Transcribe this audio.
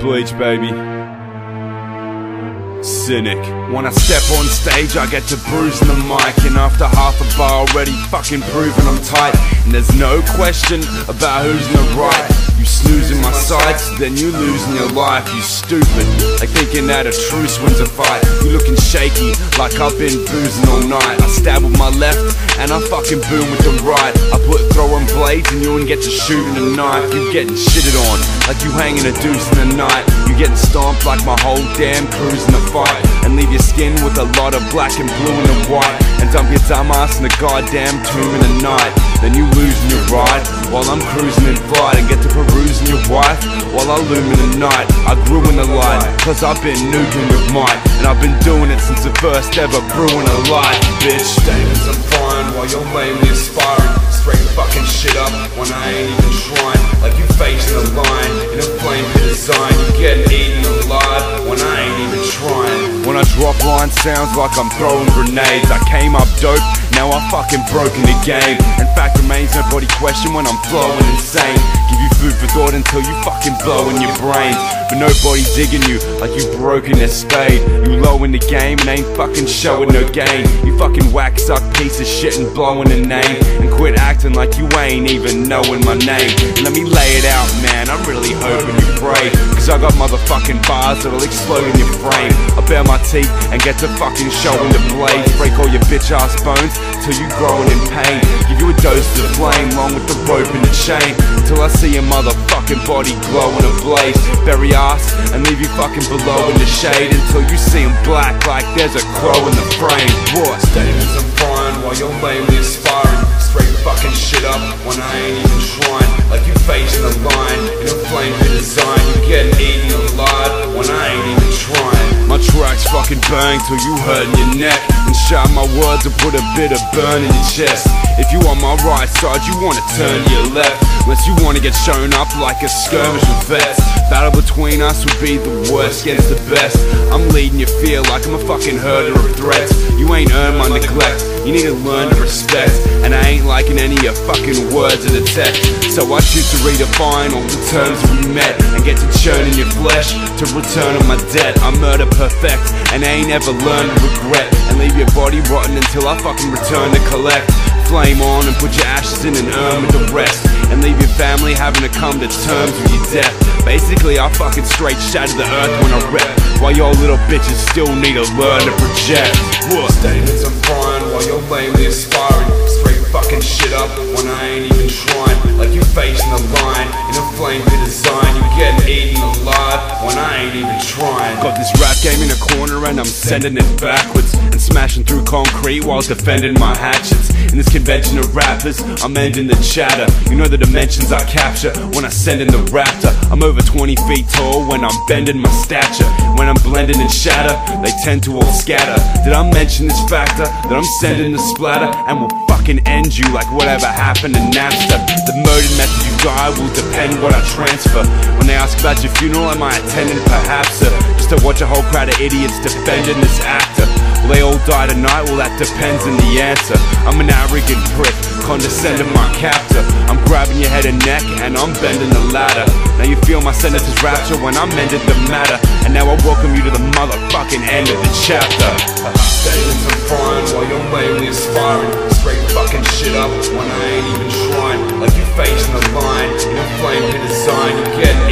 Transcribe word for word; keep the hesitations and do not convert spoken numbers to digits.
Bleach, baby. Cynic. When I step on stage, I get to bruising the mic, and after half a bar already fucking proven I'm tight, and there's no question about who's in the right. You snoozing my sights, then you losing your life, you stupid. Like thinking that a truce wins a fight. You looking shaky, like I've been boozing all night. I stab with my left, and I fucking boom with the right. I put throwing blades, and you ain't get to shooting a knife. You getting shitted on, like you hanging a deuce in the night. You getting stomped like my whole damn crew's in the fight. And leave your skin with a lot of black and blue and the white. And dump your dumb ass in the goddamn tomb in the night. Then you losing your ride, while I'm cruising in flight, and get to perusing your wife while I loom in the night. I grew in the light, cause I've been nuking with might, and I've been doing it since the first ever brewing a light, bitch. Diamonds I'm flying while you're lamely aspiring. Straight fucking shit up when I ain't even trying. Like you facing a line in a flame pit design. You getting eaten alive when I ain't even trying. When I drop line sounds like I'm throwing grenades. I came up dope, now I fucking broken the game. In fact remains nobody question when I'm flowing insane. Give you food for thought until you fucking blow in your brains. But nobody digging you like you broken a spade. You low in the game and ain't fucking showing no gain. You fucking whack suck piece of shit and blowing a name. And quit acting like you ain't even knowing my name. And let me lay it out, man, I'm really hoping you pray. Cause I got motherfucking bars that'll explode in your frame. I bare my teeth and get to fucking showing the blade. Break all your bitch ass bones till you growing in pain. Give you a dose of the flame, along with the rope and the chain, till I see your motherfucking body glow in a blaze. Bury ass and leave you fucking below in the shade, until you see him black like there's a crow in the frame. What? Statements I'm fine while you're lamely aspiring. Straight fucking shit up when I ain't even trying. Like you facing the line in a flame to design. You getting eaten alive when I ain't even trying. My tracks fucking bang till you hurtin' your neck, and shout my words and put a bit of burn in your chest. If you on my right side, you wanna turn to your left, unless you wanna get shown up like a skirmish with vets. Battle between us would be the worst against the best. I'm leading you feel like I'm a fucking herder of threats. You ain't earned my neglect, you need to learn to respect. And I ain't liking any of your fucking words in the text. So I choose to redefine all the terms we met, and get to churn in your flesh to return on my debt. I murder perfect, and I ain't ever learned to regret, and leave your body rotten until I fucking return to collect. Flame on and put your ashes in an urn with the rest, and leave your family having to come to terms with your death. Basically I fucking straight shatter the earth when I rep, while your little bitches still need to learn to project. What? Statements I'm fine while you're lamely aspiring. Straight fucking shit up when I ain't even trying. Like you facing the line in a flame to design. You getting eaten alive when I ain't even trying. Got this rap game in a corner and I'm sending it backwards, and smashing through concrete while defending my hatchets. In this convention of rappers, I'm ending the chatter. You know the dimensions I capture when I send in the raptor. I'm over twenty feet tall when I'm bending my stature. When I'm blending and shatter, they tend to all scatter. Did I mention this factor that I'm sending the splatter, and will fucking end you like whatever happened to Napster? The murder method you die will depend what I transfer. When they ask about your funeral, am I attending perhaps, sir? Just to watch a whole crowd of idiots defending this actor. Will they all die tonight? Well, that depends on the answer. I'm an arrogant prick, condescending my captor. I'm grabbing your head and neck, and I'm bending the ladder. Now you feel my sentences rapture when I'm ended the matter, and now I welcome you to the motherfucking end of the chapter. Statements I'm fine while you're lamely aspiring. Straight fucking shit up when I ain't even trying. Like you facing the line in a flame to design. You get